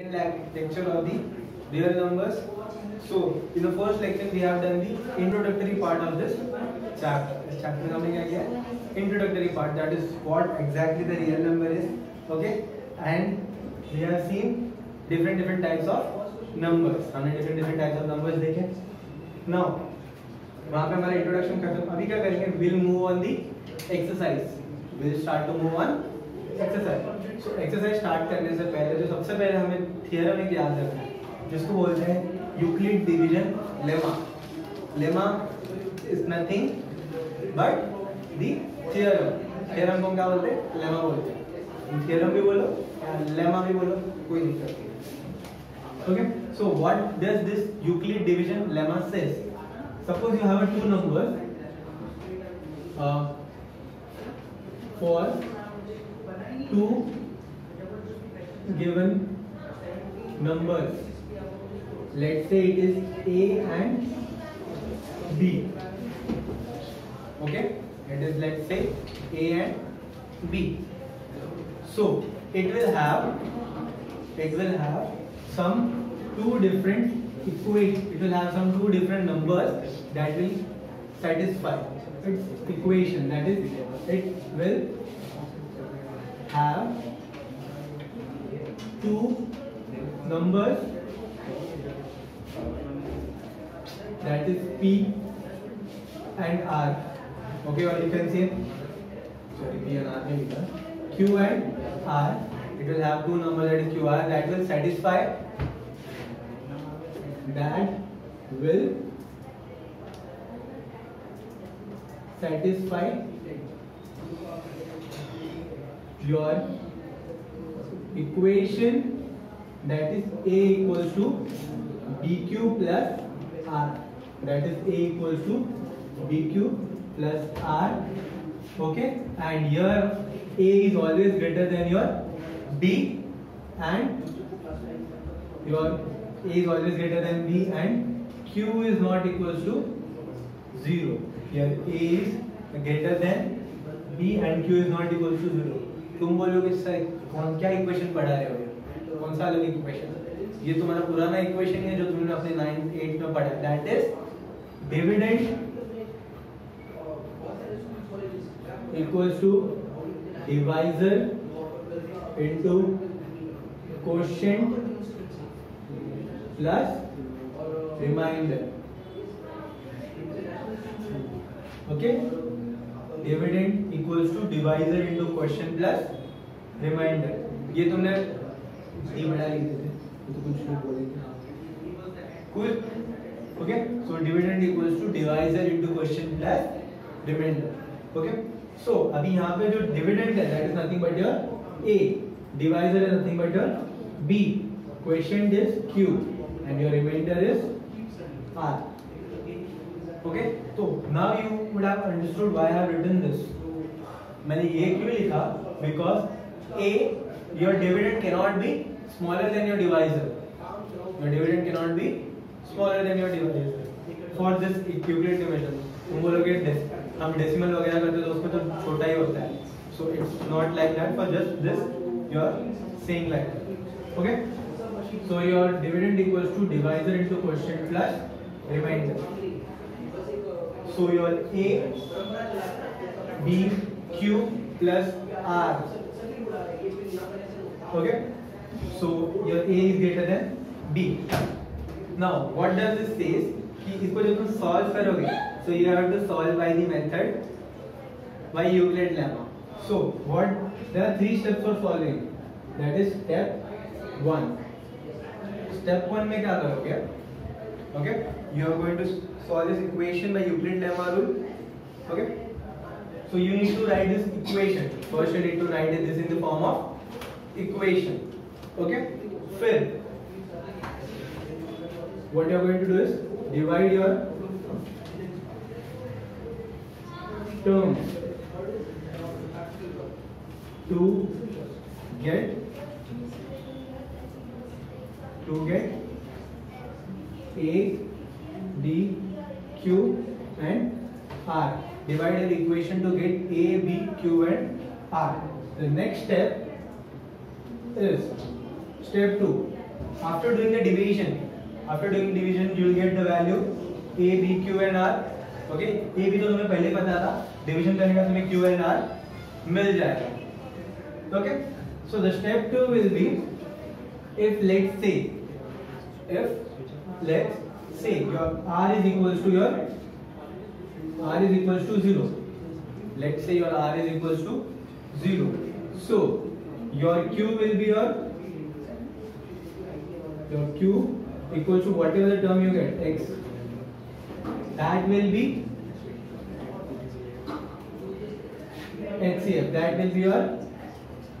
In lecture of the real numbers. So in the first lecture we have done the introductory part of this chapter. इस chapter में हमने क्या किया? Introductory part, that is what exactly the real number is. Okay, and we have seen different types of numbers. हमने different types of numbers देखे. Now वहाँ पे हमारा introduction खत्म. अभी क्या करेंगे? We'll move on the exercise. We'll start to move on exercise. तो एक्सरसाइज स्टार्ट करने से पहले जो सबसे पहले हमें थियरम एक याद रखना है, जिसको बोलते हैं Euclid division lemma. Lemma is nothing but the theorem. Theorem को क्या बोलते हैं? लेमा बोलते हैं. थियरम भी बोलो लेमा भी बोलो, कोई दिक्कत नहीं. Okay, so what does this Euclid division lemma says? Suppose you have two numbers for two given numbers, let's say it is A and B. Okay, it is, let's say, A and B. So it will have some two different equations. It will have some two different numbers that will satisfy its equation. That is, it will have two numbers, that is P and R. Okay, or you can say, sorry, P and R maybe, Q and R. It will have two numbers, that is Q R, that will satisfy your equation, that is A equals to BQ plus R. That is A equals to BQ plus R. Okay, and here A is always greater than your B, and your A is always greater than B, and Q is not equals to 0. Here A is greater than B and Q is not equals to 0. तुम बोलोगे sir कौन क्या equation पढ़ा रहे हो, कौन सा अलग इक्वेशन? ये तुम्हारा पुराना इक्वेशन है जो तुमने अपने 9th 8th में पढ़ा. That is dividend equals to divisor into quotient plus reminder. Okay, dividend equals to divisor into question plus reminder. ये तुमने ये बड़ा लिख देते हैं तो कुछ नहीं बोलेंगे कुछ. Okay, so dividend equals to divisor into question plus reminder. Okay, so अभी यहाँ पे जो डिविडेंड है that is nothing but your A, divisor is nothing but your B, quotient is Q, and your reminder is R. Okay, तो now you would have understood why I have written this. मैंने ये क्यों लिखा? Because A, your dividend cannot be smaller than your divisor. Your dividend cannot be smaller than your divisor for this Euclid division. तुम बोलोगे हम decimal वगैरह करते तो उसमें तो छोटा ही होता है. So it's not like that for just this. You are saying like that. Okay? So your dividend equals to divisor into quotient plus remainder. So your A, B, Q plus R. Okay, so your A is greater than B. Now what does this says? कि इसको जब तुम solve करोगे, so you have to solve by the method by Euclid lemma. So what? There are three steps for solving. That is step one. Step one में क्या करोगे? Okay, you are going to solve this equation by Euclid lemma rule. Okay, so you need to write this equation. First you need to write this in the form of equation. Okay, फिर what you are going to do is divide your terms to get A, B, Q and R. Divide the equation to get A, B, Q and R. The next step is step 2. After doing the division, you will get the value A, B, Q and R. Okay, A B तो तुम्हें पहले पता था, division करने का तुम्हें Q and R मिल जाएगा. Okay, so the step two will be if let's say your R is equals to zero. Let's say your R is equals to zero. So your Q will be your Q equals to whatever the term you get, X. That will be HCF. That will be your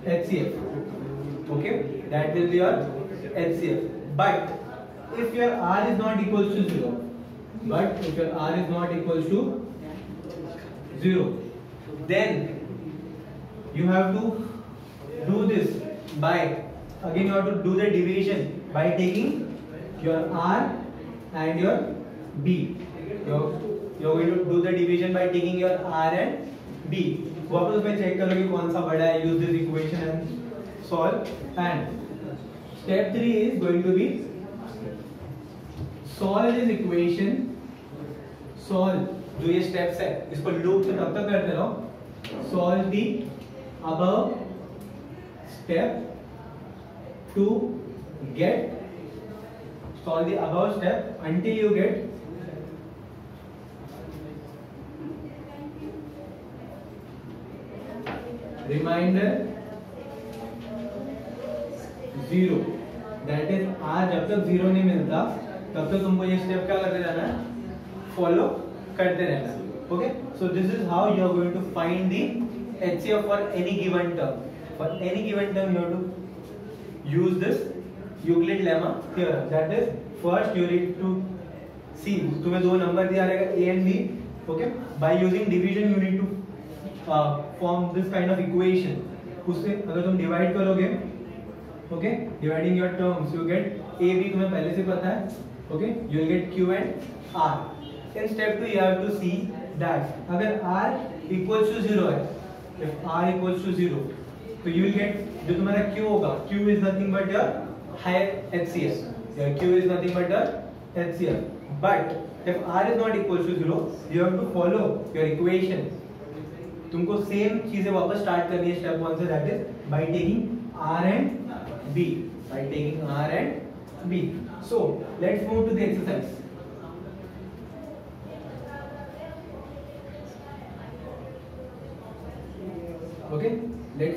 HCF. Okay. That will be your HCF. But if your R is not equals to zero, then you have to do this by again you have to do the division by taking your R and your B. You're going to do the division by taking your R and B. वापस मैं check करोगे कौन सा बड़ा है. Use this equation and solve. And step three is going to be solve this equation. जो ये steps है इसको loop में तब तक करते रहो. Solve the above step to get until you get reminder zero. That is आज जब तक जीरो नहीं मिलता तब तक तुमको ये स्टेप क्या करते जाना है, फॉलो करते रहना है. Okay, so this is how you are going to find the HCF for any given term. You have to use this Euclid lemma theorem. That is first you need to see, तुम्हें दो number दिया रहेगा A and B. Okay, by using division you need to form this kind of equation. उससे अगर तुम divide करोगे, okay, dividing your terms you get A B, तुम्हें पहले से पता है. Okay, you will get Q and R. In step two you have to see that अगर आर इक्वल्स टू जीरो है, if R equals to zero तो you will get जो तुम्हारा क्यू होगा, Q is nothing but your higher HCF. Your Q is nothing but your HCF. But if R is not equals to zero you have to follow your equation. तुमको same चीजें वापस start करनी है step one से. That is by taking R and B, so let's move to the exercise. Okay, that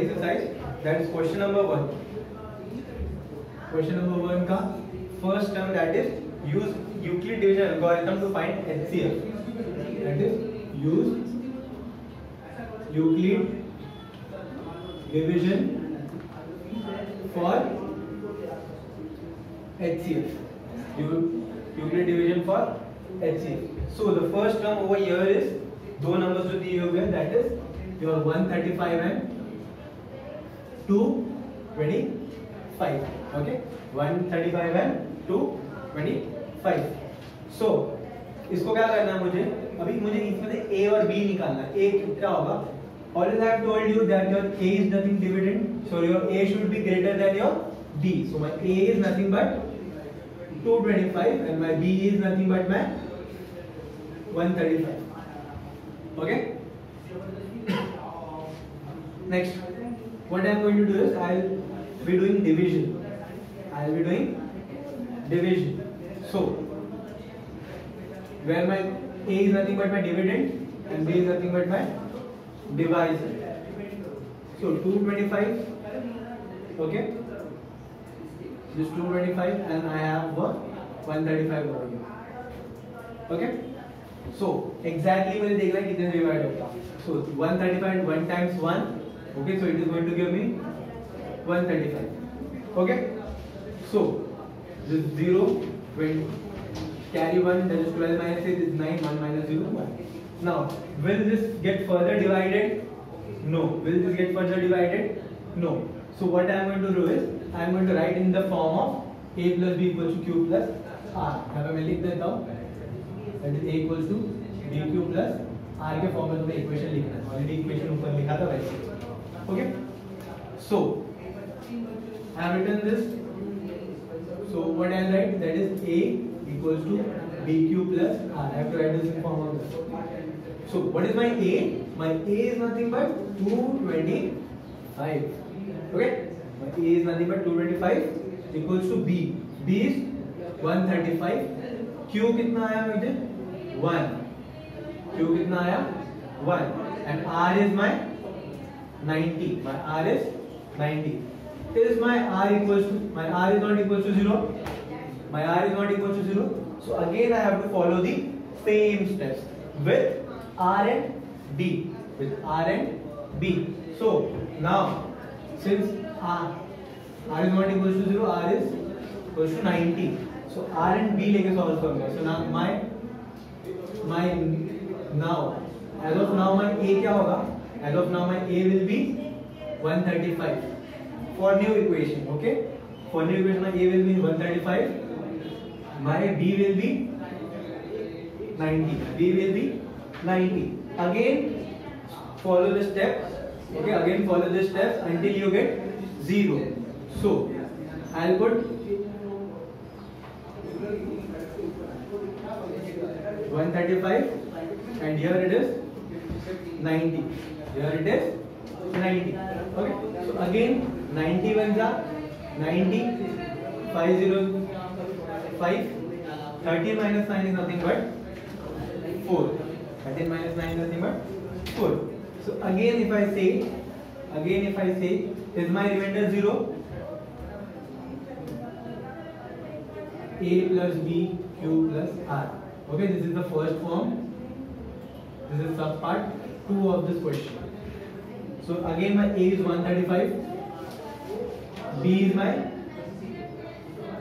is question number one. Question number one का first term that is use Euclid division algorithm to find HCF. That is use Euclid division for HCF. Euclid division for HCF. So the first term over here is दो numbers जो दिए हुए हैं, that is your 135 and 225. Okay, 135 and 225. So इसको क्या करना है मुझे, अभी मुझे इसमें से A और B निकालना है. A क्या होगा? Always I have told you that your A is nothing dividend, so your A should be greater than your B. So my A is nothing but 225 and my B is nothing but my 135. Okay. Next, what I am going to do is I will be doing division. So where my A is nothing but my dividend and B is nothing but my divisor. So 225. Okay. This 225 and I have what 135 over here. Okay. So exactly मुझे देखना है कितने divide होता है. So 135 and 1 times 1. Okay. So it is going to give me 135. Okay. So this 0 20. Carry 1, that is 12 minus 6 is 9, 1 minus 0, 1. Now, will this get further divided? No. Will this get further divided? No. So what I am going to do is I am going to write in the form of a plus b equals to q plus r. अब मैं लिख देता हूँ. That is a equals to b q plus r के form में तुम्हें equation लिखना है. ऑलरेडी इक्वेशन ऊपर लिखा था वैसे. Okay. So I have written this forward and right, that is A equals to BQ plus R. I have to write this in form of this. So what is my A? My A is nothing but 225. Okay? My A is nothing but 225 equals to B. B is 135. Q कितना आया मुझे? 1. Q कितना आया? 1. And R is my 90. My R is 90. Is my R equals to, my R is not equals to 0. My R is not equals to 0. So again I have to follow the same steps with R and B, with R and B. So now since R is not equals to 0, R is equals to 90. So R and B लेके solve करूँगा. So now as of now my A क्या होगा? As of now my A will be 135 for new equation. Okay, for new equation my A will be 135. My B will be 90. B will be 90. Again follow the steps. Okay, again follow the steps until you get 0. So I'll put 135 and here it is 90. Here it is 90. Okay. So again 90 ones are 90. 5 0 5. 13 minus 9 is nothing but 4. 13 minus 9 is nothing but 4. So again if I say, is my remainder 0? A plus B, Q plus R. Okay, this is the first form. This is subpart 2 of this question. So again my A is 135. B is my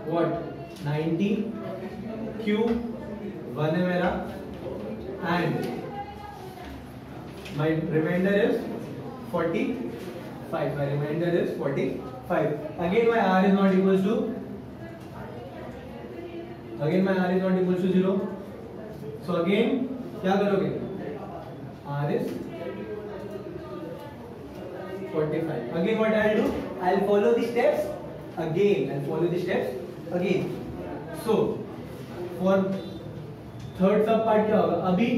what? 90. Q 1 है मेरा and my remainder is 45. My remainder is 45. Again my R is not equals to 0. So again क्या करोगे? R is 45. Again what I'll do? I'll follow the steps again. So for third subpart क्या होगा? अभी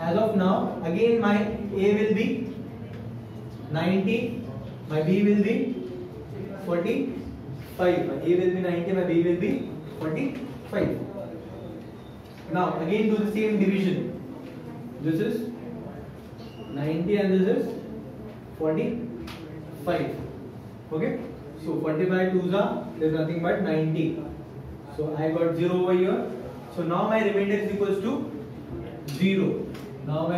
as of now again my A will be 90, my B will be 45. My A will be 90, my B will be 45. Now again do the same division. This is 90 and this is 45. Okay, so 45 2s are, there is nothing but 90. So I got 0 over here. So now my remainder is equals to 0. So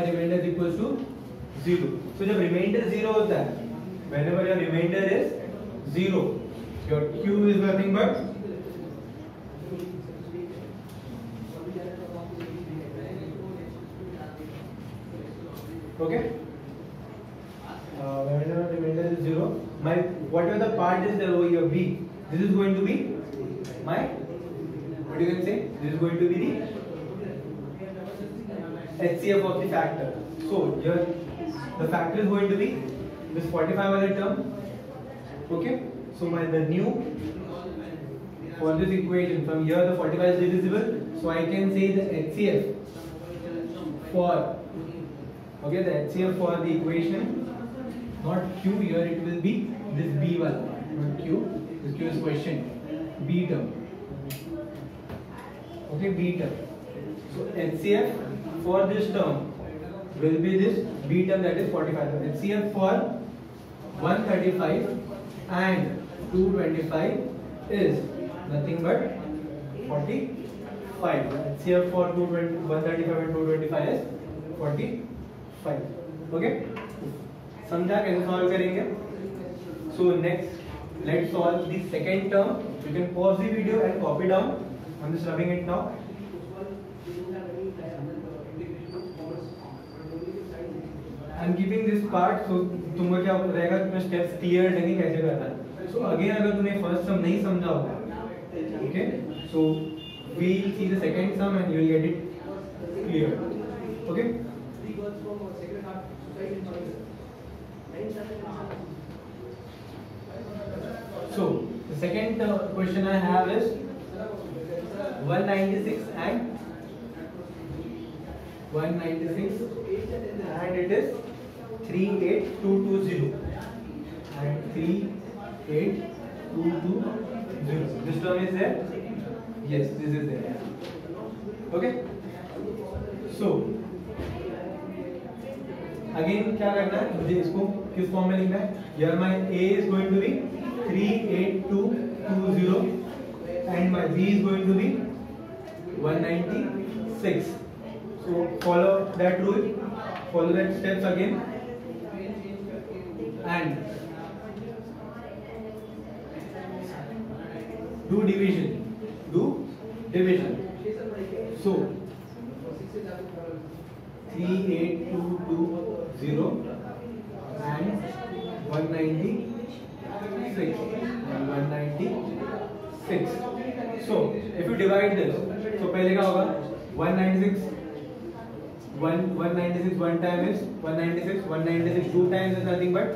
जब remainder 0 होता है, whenever your remainder is 0, your Q is nothing but okay. Whenever remainder is 0, my whatever the part is there over here B, this is going to be my, what you can say, this is going to be the HCF of the factor. So here the factor is going to be this 45 other term. Okay. So my the new for this equation, from here the 45 is divisible. So I can say the HCF for the equation, not Q here, it will be this B1, not Q. This Q is question B term. Okay, B term. So HCF for this term will be this B term, that is 45. HCF for 135 and 225 is nothing but 45. HCF for 135 and 225 is 45. Okay. समझा कैसे solve करेंगे? So next, let's solve the second term. You can pause the video and copy down. I'm just rubbing it now. I'm keeping this part, so तुमको क्या रहेगा, तुम्हें steps clear रहेंगे कैसे करना है. So again अगर तुम्हें first sum नहीं समझा होगा, okay? So we'll see the second sum and you'll get it clear, okay? So the second question I have is 196 and 196 and it is 38220 and 38220. This term is there. Yes, this is there. Okay. So again क्या करना है मुझे? इसको किस form में लिखना है? Here my a is going to be 38220 and my b is going to be 196. So follow that rule, follow that steps again, and do division. Do division. So 38220 and 196 and 196. So if you divide this, so पहले क्या होगा? 196 one time is 196, 196 two times is nothing but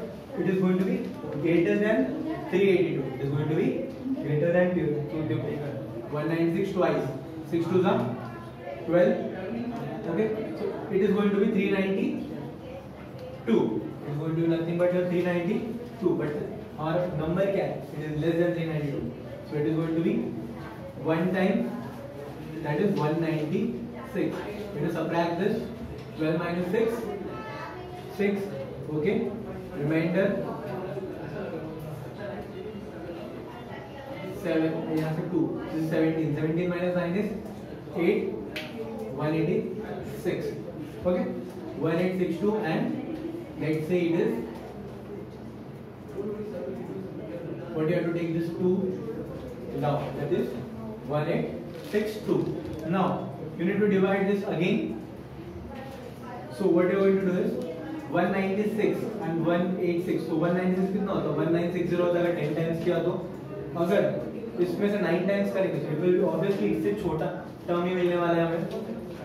it is going to be greater than 382. It is going to be greater than 196 twice. 6 to the 12. Okay, so it is going to be 392. It is going to be nothing but your 392. But our number क्या है? It is less than 392. So it is going to be one time. That is 196. We will subtract this. 12 minus 6, 6. Okay. Remainder 7. यहाँ से 2. This is 17. 17 minus 9 is 8. 186. Okay, 1862, and let's say it is. What you have to take this 2 now. That is 1862. Now you need to divide this again. So what you are going to do is 196 and 186. So 196 कितना होता है? 1960 होता है अगर 10 times किया तो. अगर इसमें से 9 times करेंगे तो फिर obviously इससे छोटा टर्म ही मिलने वाला है हमें.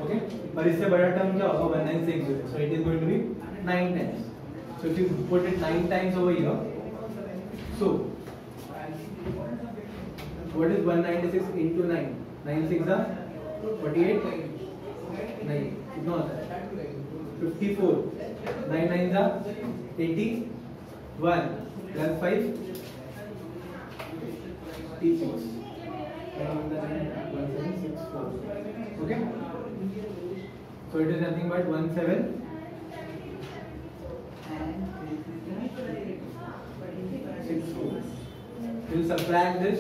ओके, पर इससे बड़ा टर्म क्या होगा? 1960. So it is going to be 9 times. So if you put it 9 times over here, so what is 196 into 9? 96 are 48. 9 कितना होता है? 54. 9 9 are 81 plus 5 equals 1764. Okay. So it is nothing but 17. You will subtract this,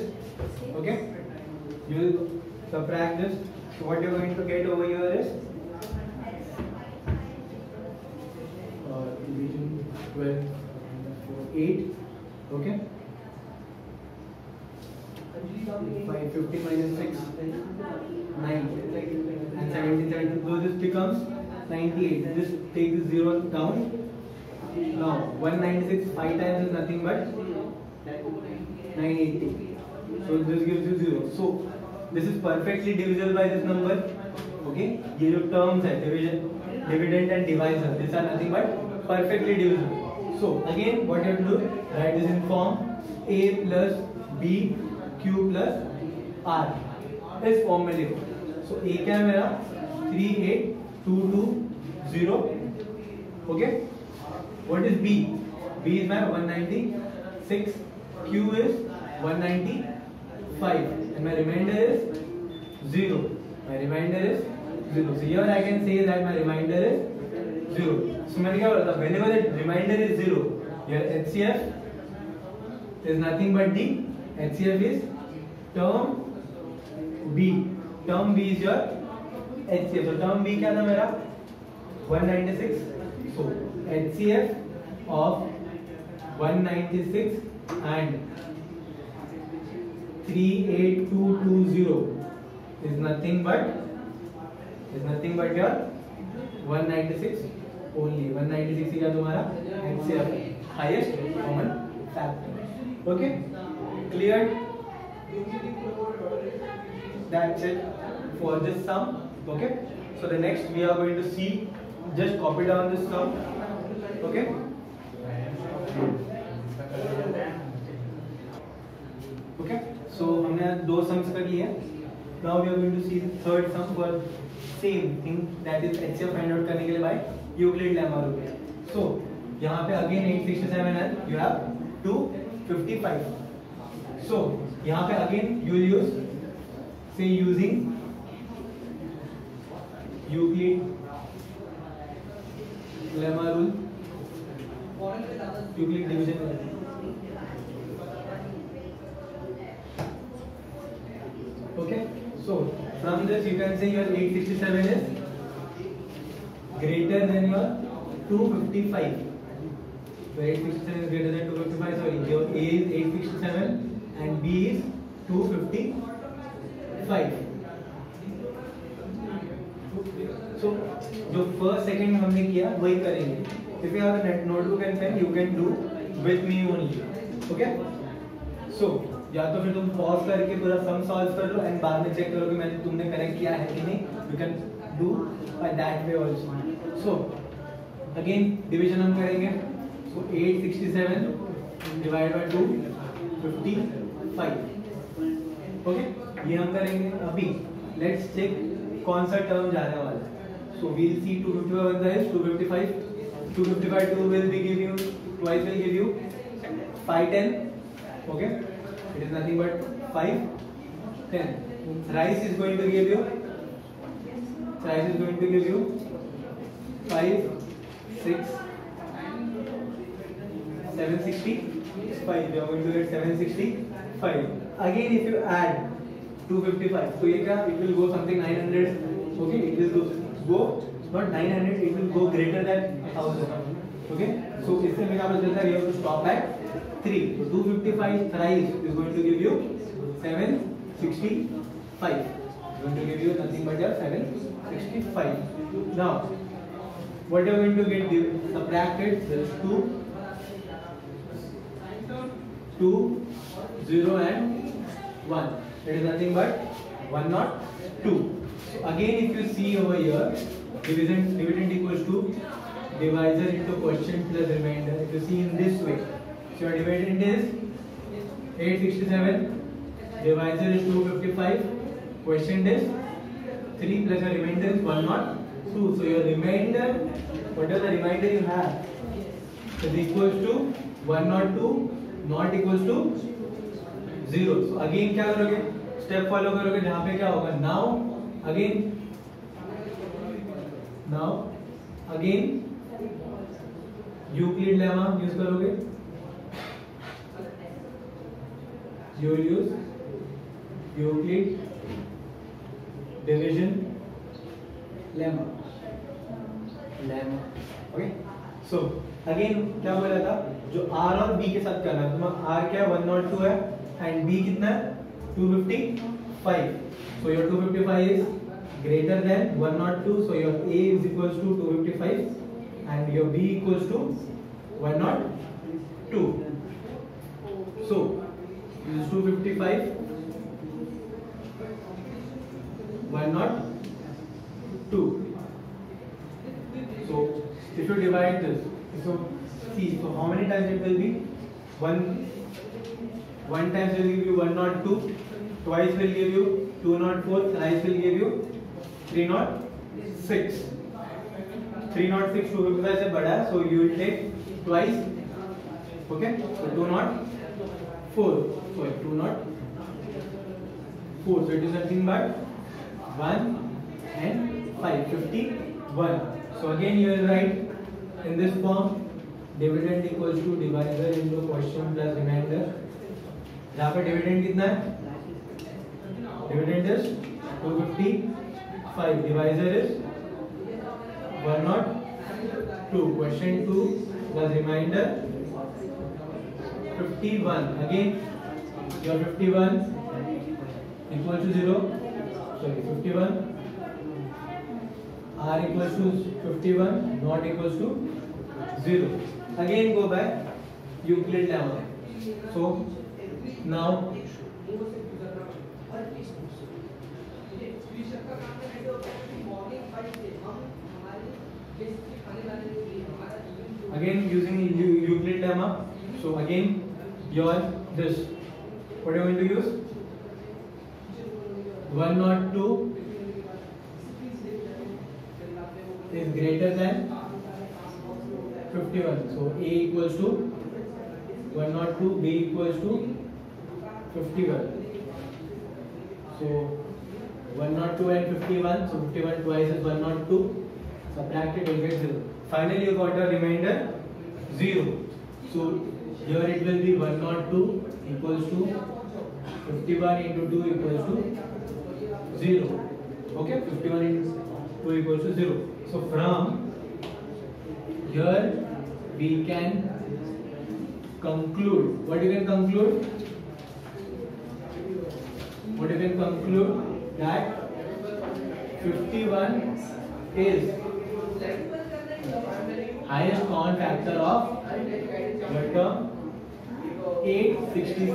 okay? You will subtract this. So what you are going to get over here is division 12 4 8, okay? 550 minus 6 9. And 17. So this becomes 98. This takes 0 down. Now 196 5 times is nothing but 980. So this gives you 0. So this is perfectly divisible by this number. Okay. These two terms are division, dividend, and divisor. These are nothing but perfectly divisible. So again, what you have to do? Write this in form a plus b q plus r. This form में लिखो. So a क्या है मेरा? 38220. Okay. What is b? B is my 196. Q is 195. And my remainder is 0. My remainder is 0. So here I can say that my remainder is 0. So मैंने क्या बोला था? Whenever the remainder is 0, your HCF is nothing but d. HCF is term b. Term B is your HCF. तो term B क्या था मेरा? 196. So HCF of 196 and 38220 is nothing but your 196 only. 196 ही क्या तुम्हारा HCF, highest common factor. Okay, clear? That's it for this sum. Okay. So the next we are going to see. Just copy down this sum. Okay. Okay. So हमने 2 sums कर लिए. Now we are going to see the third sum for same thing, that is HCF find out करने के लिए by Euclid lemma rule. So यहाँ पे again 867 and you have 255. So यहाँ पे again you will use say using Euclid lemma rule, Euclid division lemma. Okay, so from this you can say your 867 is greater than your 255. So 867 is greater than 255. Sorry, your A is 867 and B is 255. So जो first second हमने किया वही करेंगे। If you have a notebook and pen, you can do with me only. Okay? So या तो फिर तुम pause करके पूरा सम सॉल्व कर लो एंड बाद में चेक करो कि मैंने तुमने करेक्ट किया है कि नहीं। You can do by that way also. So again division हम करेंगे। सो 867 डिवाइड बाय 255। ओके, ये हम करेंगे अभी। लेट्स चेक कौन सा टर्म जाने वाला है। So we will see 255 that is 255 255 2 will be give you twice will give you 510. Okay, it is nothing but 510. Rice is going to give you 765. You are going to get 765. Again, if you add 255, so ये क्या? It will go something 900. Okay, it will go not 900. It will go greater than 1000. Okay, so इससे मेरा मतलब है you have to stop at 3. So 255 thrice is going to give you 765. It's going to give you nothing but your 765. Now, what you are going to get? Subtracted this 2, 0 and 1. It is nothing but 102. So again, if you see over here, dividend equals to divisor into quotient plus remainder. If you see in this way. So your dividend is 867, divisor is 255, quotient is 3 plus your remainder is 102. So your remainder, whatever the remainder you have, is equals to 102, not equals to 0. So again क्या करोगे? Step follow करोगे जहाँ पे क्या होगा? Now again Euclid lemma use करोगे। You will use Euclid division lemma. Okay, so again क्या बोला था? जो R और B के साथ करना है। तुम्हारा R क्या है? 102 है and B कितना है? 255. So your 255 is greater than 102. So your A is equals to 255 and your B equals to 102. So this is 255, 102. So if you divide this, so see, so how many times it will be? One times will give you 102, twice will give you 204, thrice will give you 306. 306 255 से बड़ा, so you will take twice. Okay, so 204. So 204. So it is nothing but 1 and 551. So again you will write in this form: dividend equals to divisor into quotient plus remainder. यहाँ पे dividend कितना है? Dividend is 255. Divisor is 102. Quotient 2 plus remainder 51. Again, your 51 equals to 0. Sorry, 51. R equals to 51, not equals to 0. Again, go back Euclid lemma. So now again using Euclid lemma. So again, your this. What are you going to use? 102 is greater than 51. So A equals to 102, B equals to 51. So 102 and 51. So 51 twice is 102. Subtract it, you get 0. Finally, you got a remainder 0. So here it will be 102 equals to 51 into 2 equals to 0. Okay, 51 into 2 equals to 0. So from here we can conclude. What you can conclude? What you can conclude? That 51 is highest common factor of what term? 867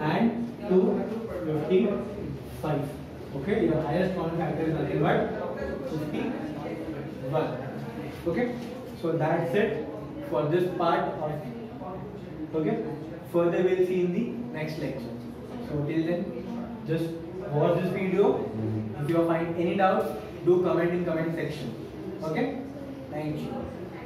and 255. Okay, your highest common factor is nothing but 51. Okay, so that's it for this part of it. Okay, further we'll see in the next lecture. So till then, just watch this video. If you find any doubts, do comment in comment section. Okay, thank you.